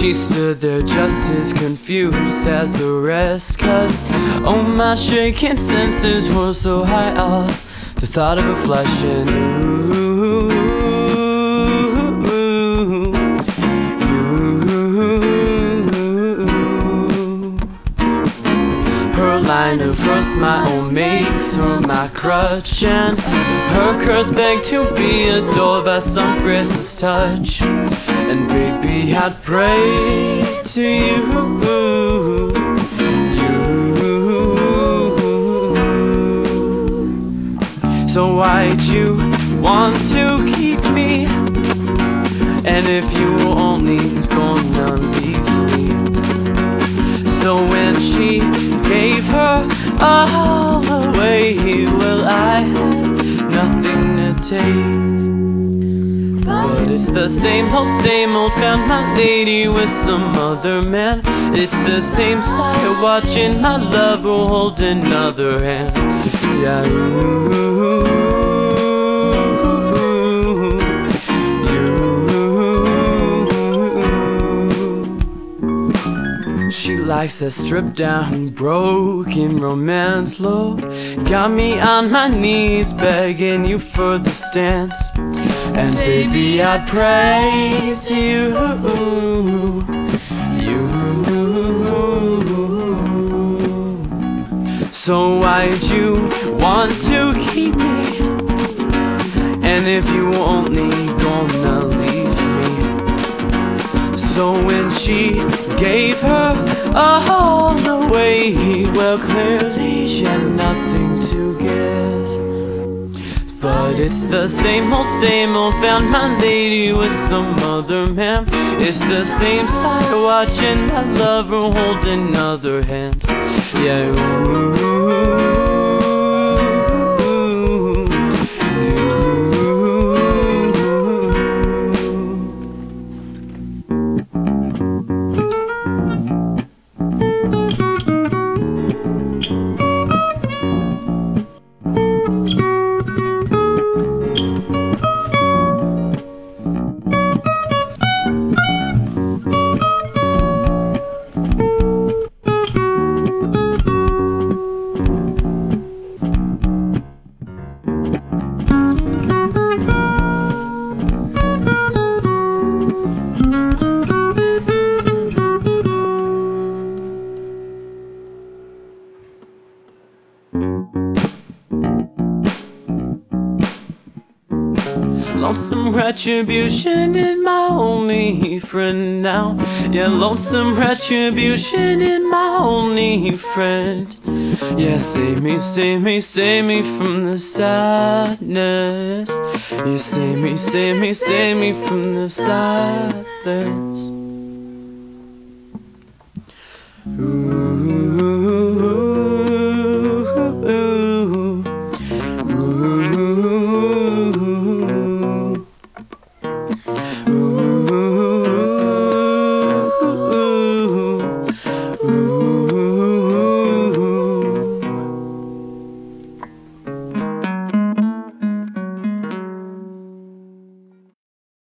She stood there just as confused as the rest, 'cause oh, my shaking senses were so high off the thought of a flash, and you. Her line of her smile makes her my crutch, and her curves beg to be adored by some graceless touch. And baby, I'd pray to you, you. So why'd you want to keep me? And if you were only gonna leave me. So when she gave her all away, well, I had nothing to take. But it's the same old found my lady with some other man. It's the same sight watching my lover hold another hand. Yeah, you. She likes that stripped down, broken romance. Lord, got me on my knees begging you for this dance. And baby, I pray to you, you. So why'd you want to keep me? And if you were only gonna leave me. So when she gave her all away, well, clearly she had nothing to give. But it's the same old found my lady with some other man. It's the same sight watching my lover hold another hand. Yeah, lonesome retribution is my only friend now. Yeah, lonesome retribution is my only friend. Yeah, save me, save me, save me from the sadness. Yeah, save me, save me, save me from the silence. Ooh.